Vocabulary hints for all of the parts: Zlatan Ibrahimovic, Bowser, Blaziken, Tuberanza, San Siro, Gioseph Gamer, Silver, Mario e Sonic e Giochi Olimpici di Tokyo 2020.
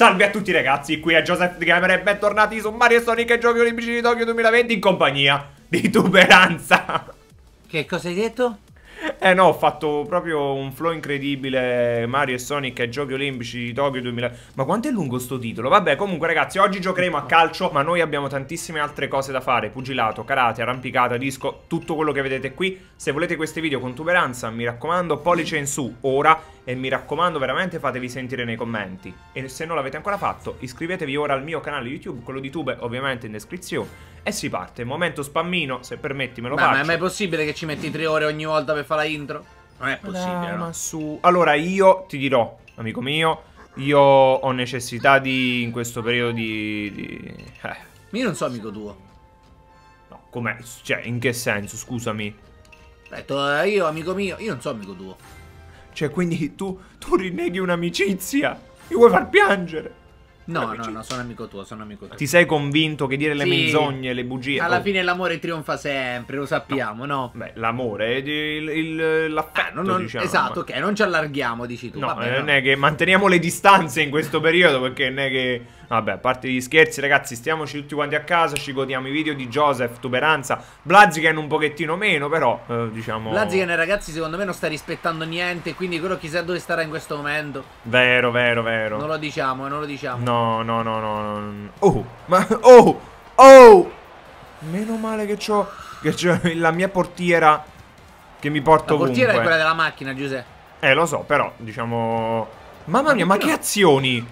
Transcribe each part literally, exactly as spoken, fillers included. Salve a tutti ragazzi, qui è Gioseph Gamer e bentornati su Mario e Sonic e Giochi Olimpici di Tokyo duemilaventi in compagnia di Tuberanza. Che cosa hai detto? Eh no, ho fatto proprio un flow incredibile, Mario e Sonic e Giochi Olimpici di Tokyo duemilaventi. Ma quanto è lungo sto titolo? Vabbè, comunque ragazzi, oggi giocheremo a calcio, ma noi abbiamo tantissime altre cose da fare: pugilato, karate, arrampicata, disco, tutto quello che vedete qui. Se volete questi video con Tuberanza, mi raccomando, pollice in su ora. E mi raccomando, veramente fatevi sentire nei commenti. E se non l'avete ancora fatto, iscrivetevi ora al mio canale YouTube, quello di Tube ovviamente in descrizione. E si parte, momento spammino, se permetti me lo faccio. Ma è mai possibile che ci metti tre ore ogni volta per fare la intro? Non è possibile, no? Ma su... Allora io ti dirò, amico mio, io ho necessità di... in questo periodo di... di... Eh. Io non so amico tuo. No, com'è? Cioè, in che senso? Scusami. Aspetta, io amico mio, io non so amico tuo. Cioè, quindi tu, tu rinneghi un'amicizia? Mi vuoi far piangere? No, no, no, sono amico tuo, sono amico tuo. Ti sei convinto che dire le sì, menzogne, le bugie... Alla oh. fine l'amore trionfa sempre, lo sappiamo, no? no? Beh, l'amore, l'affetto, ah, diciamo. Esatto, ma... ok, non ci allarghiamo, dici tu. No, vabbè, non no. è che manteniamo le distanze in questo periodo, perché non è che... Vabbè, a parte gli scherzi, ragazzi, stiamoci tutti quanti a casa, ci godiamo i video di Gioseph, Tuberanza, Blaziken un pochettino meno, però, eh, diciamo... Blaziken, ragazzi, secondo me non sta rispettando niente, quindi quello chissà dove starà in questo momento. Vero, vero, vero. Non lo diciamo, non lo diciamo. No. No, no, no, no. Oh, ma... Oh! Oh! Meno male che c'ho... Che c'ho la mia portiera che mi porto ovunque. La portiera è quella della macchina, Giuseppe. Eh, lo so, però, diciamo... Mamma mia, ma che azioni!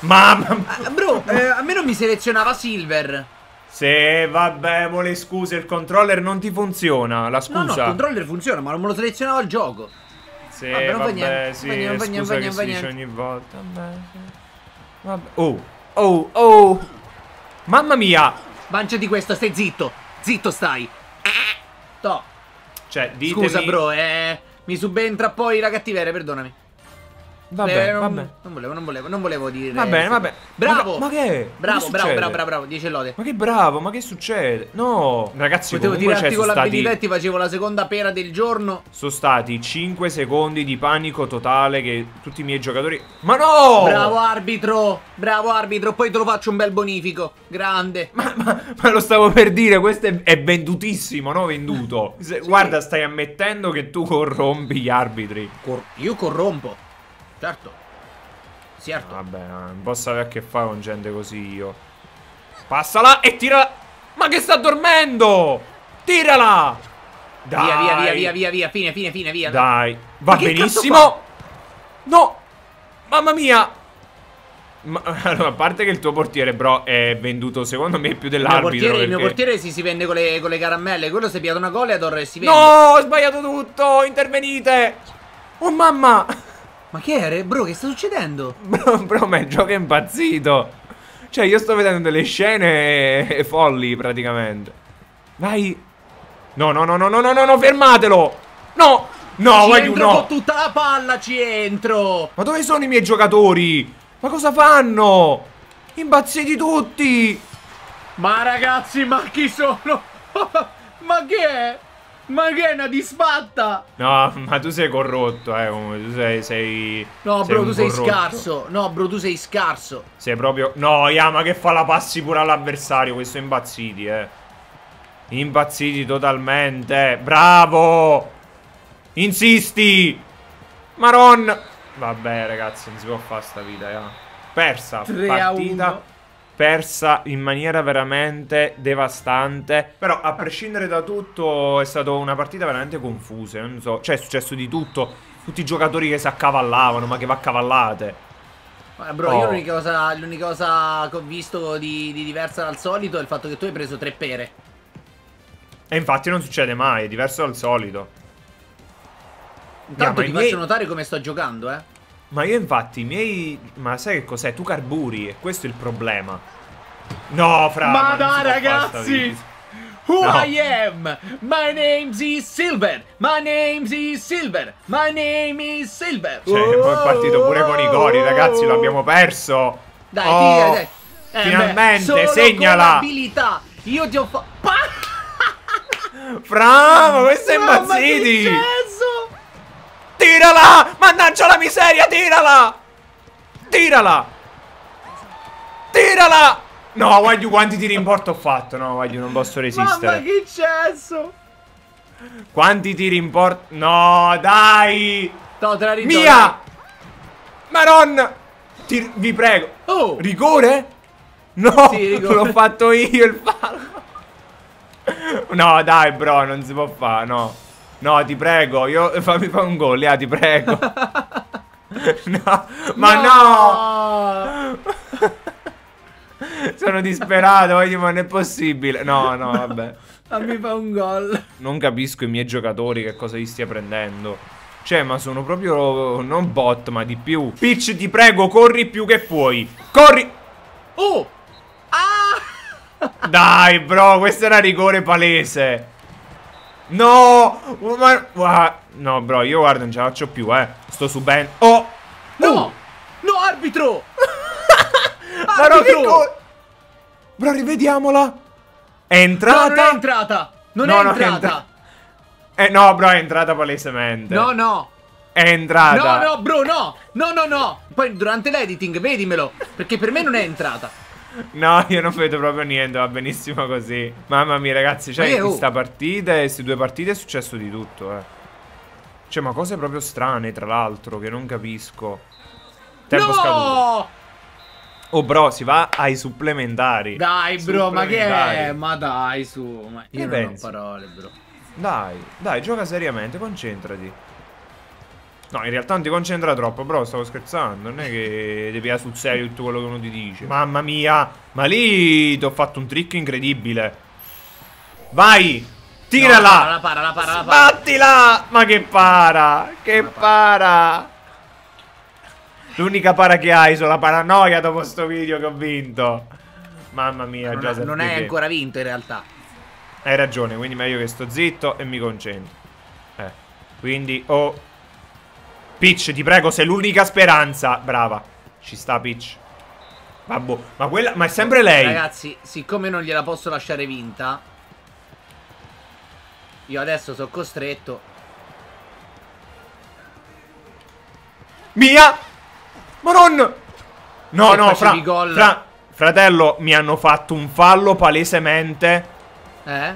Mamma... Bro, eh, a me non mi selezionava Silver. Se, vabbè, mo le scuse, il controller non ti funziona, la scusa. No, no, il controller funziona, ma non me lo selezionava il gioco. Se, vabbè, non vabbè, niente, sì, non niente, scusa non che si dice ogni volta. Vabbè, sì. Vabbè. Oh, oh, oh. Mamma mia. Mangiati questo, stai zitto. Zitto stai. To. Cioè, ditemi... Scusa bro, eh, mi subentra poi la cattiveria, perdonami. Vabbè, eh, non, vabbè. Non volevo, non volevo, non volevo dire. Va bene, va bene. Bravo. Ma che, ma che Bravo, che bravo, bravo, bravo, bravo, dice lode. Ma che bravo, ma che succede? No. Ragazzi, potevo tirarti con l'abilità e ti facevo la seconda pera del giorno. Sono stati cinque secondi di panico totale che tutti i miei giocatori... Ma no! Bravo arbitro, bravo arbitro, poi te lo faccio un bel bonifico. Grande. Ma, ma, ma lo stavo per dire, questo è, è vendutissimo, no? Venduto. Se, sì. Guarda, stai ammettendo che tu corrompi gli arbitri. Cor io corrompo. Certo, certo. Vabbè, non posso avere a che fare con gente così io. Passala e tira. Ma che sta dormendo? Tirala. Dai. Via, via, via, via, via, via. Fine, fine, fine, via. Dai. Va benissimo. No. Mamma mia. Ma, allora, a parte che il tuo portiere, bro, è venduto secondo me più dell'arbitro. Il mio portiere, perché... il mio portiere si, si vende con le, con le caramelle. Quello si è piato una goleador e si vende. No, ho sbagliato tutto. Intervenite. Oh mamma. Ma che era? Bro, che sta succedendo? Bro, bro, ma il gioco è impazzito. Cioè, io sto vedendo delle scene e... folli, praticamente. Vai. No, no, no, no, no, no, no, no, fermatelo. No. No, vai di no. Ci entro con tutta la palla, ci entro. Ma dove sono i miei giocatori? Ma cosa fanno? Impazziti tutti. Ma ragazzi, ma chi sono? Ma che è? Ma che è una disfatta? No, ma tu sei corrotto, eh. Tu sei. sei no, sei bro, tu sei corrotto. scarso. No, bro, tu sei scarso. Sei proprio. No, Yama che fa la passi pure all'avversario. Questo impazziti, eh. Impazziti totalmente. Bravo. Insisti. Maron. Vabbè, ragazzi, non si può fare sta vita, Yama. Persa. Partita. Persa in maniera veramente devastante. Però a prescindere da tutto è stata una partita veramente confusa. Non so, cioè è successo di tutto. Tutti i giocatori che si accavallavano. Ma che va accavallate. Ma bro, oh. io l'unica cosa, l'unica cosa che ho visto di, di diversa dal solito è il fatto che tu hai preso tre pere. E infatti non succede mai, è diverso dal solito. Intanto yeah, ti faccio miei... notare come sto giocando, eh. Ma io infatti i miei... Ma sai che cos'è? Tu carburi e questo è il problema. No, fra... Ma dai ragazzi! Who no. I am! My name is Silver! My name is Silver! My name is Silver! Cioè, oh, poi è partito pure con i gori, ragazzi, lo abbiamo perso! Dai, oh, tira, dai! Finalmente, eh beh, segnala! Io ti ho fatto... Fra, ma questo è impazziti! Tirala! Mannaggia la miseria, tirala! Tirala! Tirala! No, Wagyu, quanti tiri in porta ho fatto? No, Wagyu, non posso resistere. Ma che cesso! Quanti tiri in porta? No, dai! No, te la ritorno. Mia! Maron! Tir vi prego. Oh! Rigore? No, sì, l'ho fatto io il fallo. No, dai, bro, non si può fare, no. No, ti prego, io fammi fare un gol, ah, ti prego. No, ma no! no! Sono disperato, ma non è possibile. No, no, vabbè. Mi fa un gol. Non capisco i miei giocatori che cosa gli stia prendendo. Cioè, ma sono proprio non bot, ma di più. Peach, ti prego, corri più che puoi. Corri. Oh! Ah! Dai, bro, questo era rigore palese. No! Ma... No, bro, io guarda, non ce la faccio più, eh. Sto su ben. Oh! No! Oh. No, arbitro! Arbitro! Bro, rivediamola. È entrata? No, non è entrata. Non no, è entrata. Non è entrata. Eh, no, bro, è entrata palesemente. No, no. È entrata. No, no, bro, no. No, no, no. Poi durante l'editing, vedimelo. Perché per me non è entrata. No, io non vedo proprio niente. Va benissimo così. Mamma mia, ragazzi. Cioè, in questa oh. partita e queste due partite è successo di tutto, eh. Cioè, ma cose proprio strane, tra l'altro, che non capisco. Tempo no! scaduto. Oh, bro, si va ai supplementari. Dai, bro, ma che è? Ma dai, su. Ma io che non pensi? Ho parole, bro. Dai, dai, gioca seriamente, concentrati. No, in realtà non ti concentra troppo, bro, stavo scherzando. Non è che devi andare sul serio tutto quello che uno ti dice. Mamma mia, ma lì ti ho fatto un trick incredibile. Vai, tirala. No, la para, la para, la para, la para. Sbattila. Ma che para, che para, para. L'unica para che hai sono la paranoia dopo sto video che ho vinto. Mamma mia, non Gioseph, non hai ancora vinto in realtà. Hai ragione, quindi meglio che sto zitto e mi concentro. Eh, quindi, oh. Peach, ti prego, sei l'unica speranza. Brava, ci sta Peach. Vabbò, ma quella, ma è sempre lei. Ragazzi, siccome non gliela posso lasciare vinta, io adesso sono costretto. Mia! Maron! No, no, fra, fra, fratello, mi hanno fatto un fallo palesemente. Eh?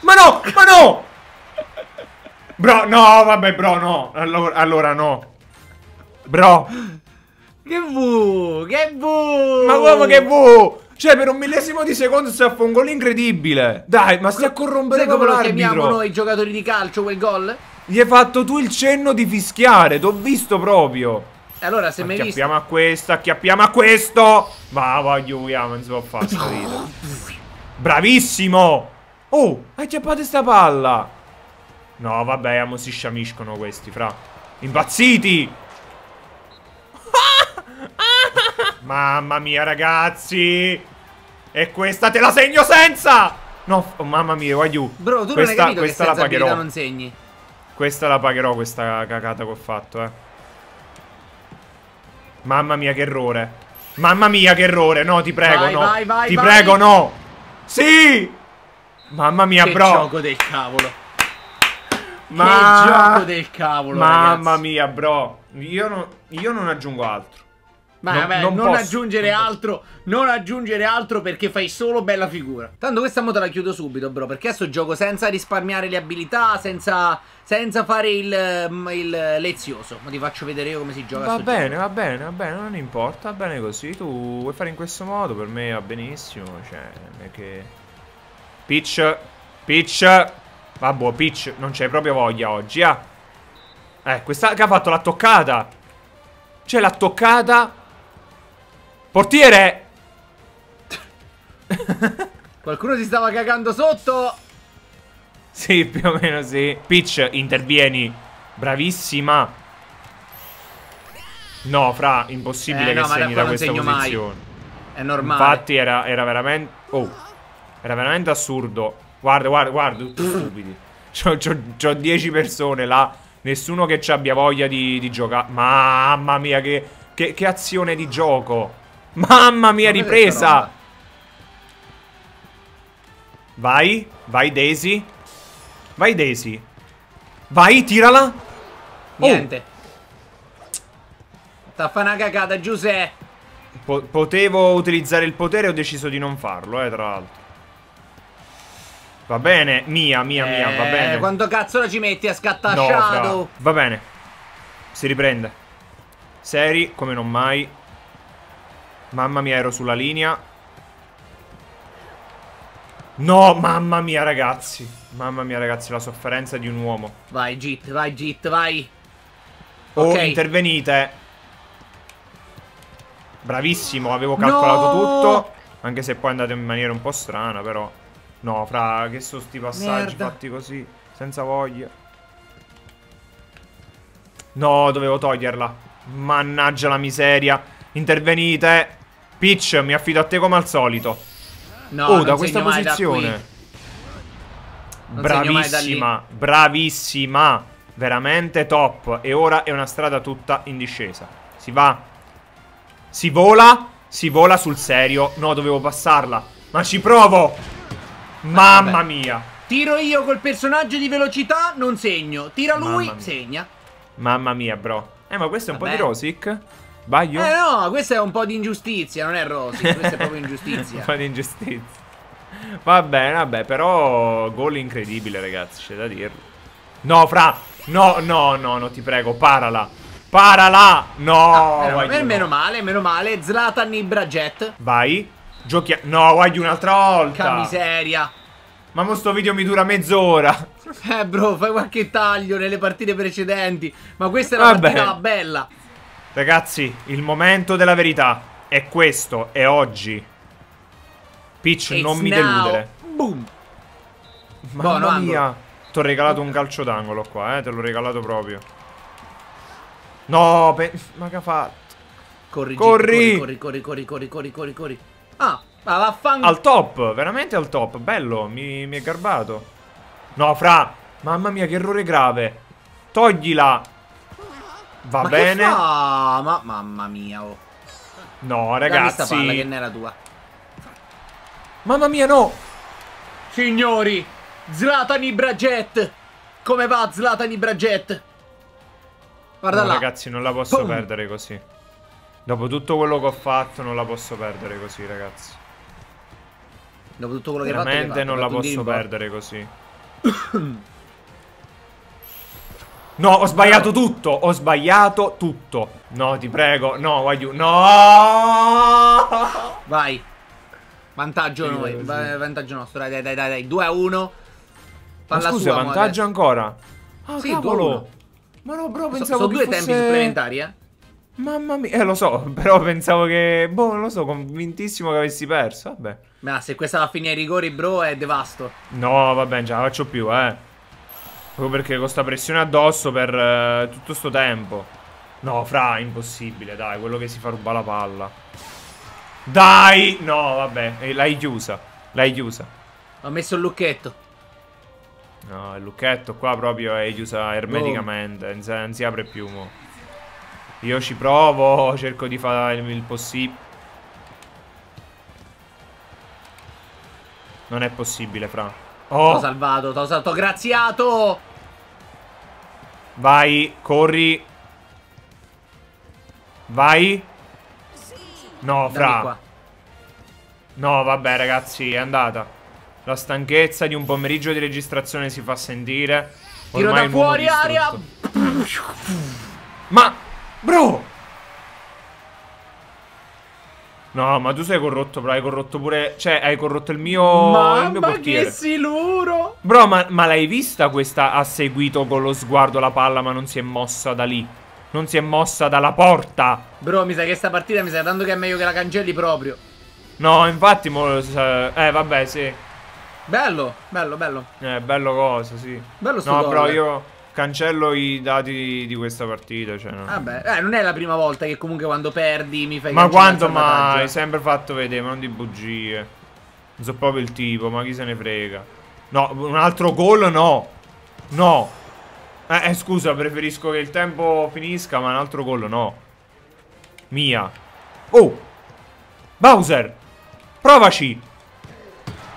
Ma no, ma no! Bro, no, vabbè, bro, no. Allora, allora no. Bro. Che vu, che vu. Ma uomo che vu. Cioè, per un millesimo di secondo si è fatto un gol incredibile. Dai, ma stai a corrompere come l'arbitro. Sai come lo chiamiamo noi, i giocatori di calcio, quel gol? Gli hai fatto tu il cenno di fischiare, t'ho visto proprio. Allora, se mi hai visto... Acchiappiamo a questo, acchiappiamo a questo. Ma voglio, non si può fare sta vita. Bravissimo! Oh, hai chiappato sta palla! No, vabbè, amo si sciamiscono questi, fra. Impazziti! Mamma mia, ragazzi! E questa te la segno senza! No, oh, mamma mia, guagliù. Bro, tu questa, non hai capito questa che senza abilità non segni. Questa la pagherò, questa cacata che ho fatto, eh. Mamma mia, che errore. Mamma mia, che errore. No, ti prego, vai, no. Vai, vai, ti vai. prego, no. Sì! Mamma mia, che bro! Che gioco del cavolo! Ma... Che gioco del cavolo, Mamma ragazzi. mia, bro! Io non, io non aggiungo altro. Ma no, vabbè, non, non aggiungere non altro, non aggiungere altro perché fai solo bella figura. Tanto questa moto la chiudo subito, bro, perché adesso gioco senza risparmiare le abilità, senza, senza fare il, il lezioso. Ma ti faccio vedere io come si gioca. Va bene, gioco. va bene, va bene, non importa, va bene così. Tu vuoi fare in questo modo, per me va benissimo. Cioè, non è che... Peach, Peach, vabbè, Peach, non c'è proprio voglia oggi, eh. Eh, questa che ha fatto l'ha toccata. Cioè, l'ha toccata... Portiere! Qualcuno si stava cagando sotto? Sì, più o meno sì. Peach, intervieni. Bravissima. No, fra, impossibile eh, che no, segni da questa posizione. Mai. È normale. Infatti era, era veramente... Oh, era veramente assurdo. Guarda, guarda, guarda, tutti stupidi. C'ho dieci persone là. Nessuno che ci abbia voglia di, di giocare. Mamma mia, che, che, che azione di gioco. Mamma mia, ripresa. Vai, vai Daisy. Vai Daisy. Vai, tirala. Niente. Sta a fare una cagata, Giuseppe. Po- potevo utilizzare il potere, ho deciso di non farlo, eh, tra l'altro. Va bene, mia, mia, eh, mia, va bene. Quando cazzo la ci metti a scattare no, Shadow? Fra... Va bene. Si riprende. Seri, come non mai. Mamma mia, ero sulla linea. No, mamma mia, ragazzi. Mamma mia, ragazzi, la sofferenza di un uomo. Vai, Git, vai, Git, vai. Oh, okay. Intervenite. Bravissimo, avevo calcolato no! tutto. Anche se poi è andato in maniera un po' strana, però. No, fra, che sono sti passaggi Merda. fatti così, senza voglia. No, dovevo toglierla. Mannaggia la miseria. Intervenite. Peach, mi affido a te come al solito. No, oh, da questa posizione da bravissima, bravissima. Veramente top. E ora è una strada tutta in discesa. Si va. Si vola, si vola sul serio. No, dovevo passarla, ma ci provo. Mamma mia. Tiro io col personaggio di velocità, non segno. Tira lui, segna. Mamma mia, bro. Eh, ma questo è un po' di Rosic? Sbaglio? Eh no, questa è un po' di ingiustizia, non è Rosic. Questa è proprio ingiustizia. Un po' di ingiustizia. Vabbè, vabbè, però gol incredibile, ragazzi, c'è da dirlo. No, fra. No, no, no, no, ti prego, parala. Parala! No! Ah, meno, meno male, meno male. Zlatan Ibrahimovic. Vai. Giochi a... No, guagli un'altra volta. Che miseria. Ma mo sto video mi dura mezz'ora. Eh, bro, fai qualche taglio nelle partite precedenti. Ma questa è una Vabbè. partita bella. Ragazzi, il momento della verità è questo, è oggi. Peach, It's non mi now. deludere. Boom. Mamma Buono, mia. T'ho regalato un calcio d'angolo qua, eh. Te l'ho regalato proprio. No, ma che ha fatto? Corri, corri, corri, corri, corri, corri, corri, corri, corri. Ah, ma vaffanculo. Al top, veramente al top, bello, mi, mi è garbato. No, fra, mamma mia, che errore grave. Toglila. Va ma bene. Che fa? Ma mamma mia, oh. No, ragazzi. Dammi sta palla che non era tua. Mamma mia, no. Signori, Zlatan Ibrahimovic. Come va Zlatan Ibrahimovic? Guarda no, là. Ragazzi, non la posso Boom. perdere così. Dopo tutto quello che ho fatto, non la posso perdere così, ragazzi. Dopo tutto quello Veramente che ho fatto, non la posso perdere così. No, ho sbagliato tutto. Ho sbagliato tutto. No, ti prego. No, voglio. No. Vai. Vantaggio sì, noi. Vantaggio nostro. Dai, dai, dai, dai. due a uno. Ma scusa, sua, vantaggio ancora. Ah, sì, cavolo. Ma no, bro, pensavo so, so che sono due fosse... tempi supplementari, eh? Mamma mia, eh, lo so, però pensavo che... Boh, non lo so, convintissimo che avessi perso, vabbè. Ma se questa va a finire ai rigori, bro, è devasto. No, vabbè, già la faccio più, eh. Proprio perché con sta pressione addosso per eh, tutto sto tempo. No, fra, impossibile, dai, quello che si fa ruba la palla. Dai! No, vabbè, l'hai chiusa, l'hai chiusa. Ho messo il lucchetto. No, il lucchetto qua proprio è chiusa ermeticamente, oh. non si apre più mo. Io ci provo, cerco di fare il possibile. Non è possibile, fra. Oh! T'ho salvato, t'ho salvato, graziato! Vai, corri. Vai. No, fra. No, vabbè, ragazzi, è andata. La stanchezza di un pomeriggio di registrazione si fa sentire. Tiro da fuori, aria. Ma, bro. No, ma tu sei corrotto, bro. Hai corrotto pure... Cioè, hai corrotto il mio... Mamma, il mio portiere. Che siluro. Bro, ma, ma l'hai vista questa? Ha seguito con lo sguardo la palla, ma non si è mossa da lì. Non si è mossa dalla porta. Bro, mi sa che sta partita mi sa tanto che è meglio che la cancelli proprio. No, infatti... Mo, eh, vabbè, sì. Bello, bello, bello. Eh, bello cosa, sì. Bello sto No, gol, però eh. io cancello i dati di questa partita, cioè no. Vabbè, eh, non è la prima volta che comunque quando perdi mi fai... Ma quanto mai? Hai sempre fatto vedere, ma non di bugie. Non so proprio il tipo, ma chi se ne frega. No, un altro gol no. No. Eh, eh, scusa, preferisco che il tempo finisca, ma un altro gol no. Mia. Oh! Bowser! Provaci!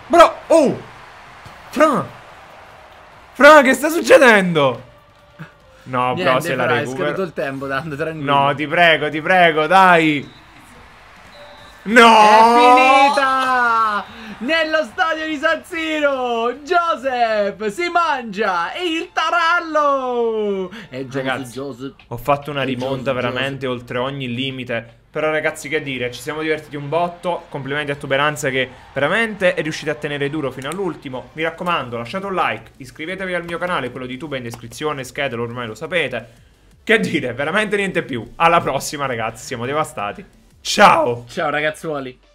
Bro, oh! Fra! Fra, che sta succedendo? No, Niente, bro, se fra, la recupero. È scaduto il tempo, tanto, tranquillo. No, ti prego, ti prego, dai! No! È finita! Nello stadio di San Siro, Gioseph si mangia il tarallo! E ragazzi, Gioseph, ho fatto una rimonta veramente Gioseph. oltre ogni limite. Però ragazzi, che dire, ci siamo divertiti un botto. Complimenti a Tuberanza che veramente è riuscita a tenere duro fino all'ultimo. Mi raccomando, lasciate un like, iscrivetevi al mio canale, quello di Tube in descrizione, schedule ormai lo sapete. Che dire, veramente niente più. Alla prossima ragazzi, siamo devastati. Ciao! Ciao ragazzuoli!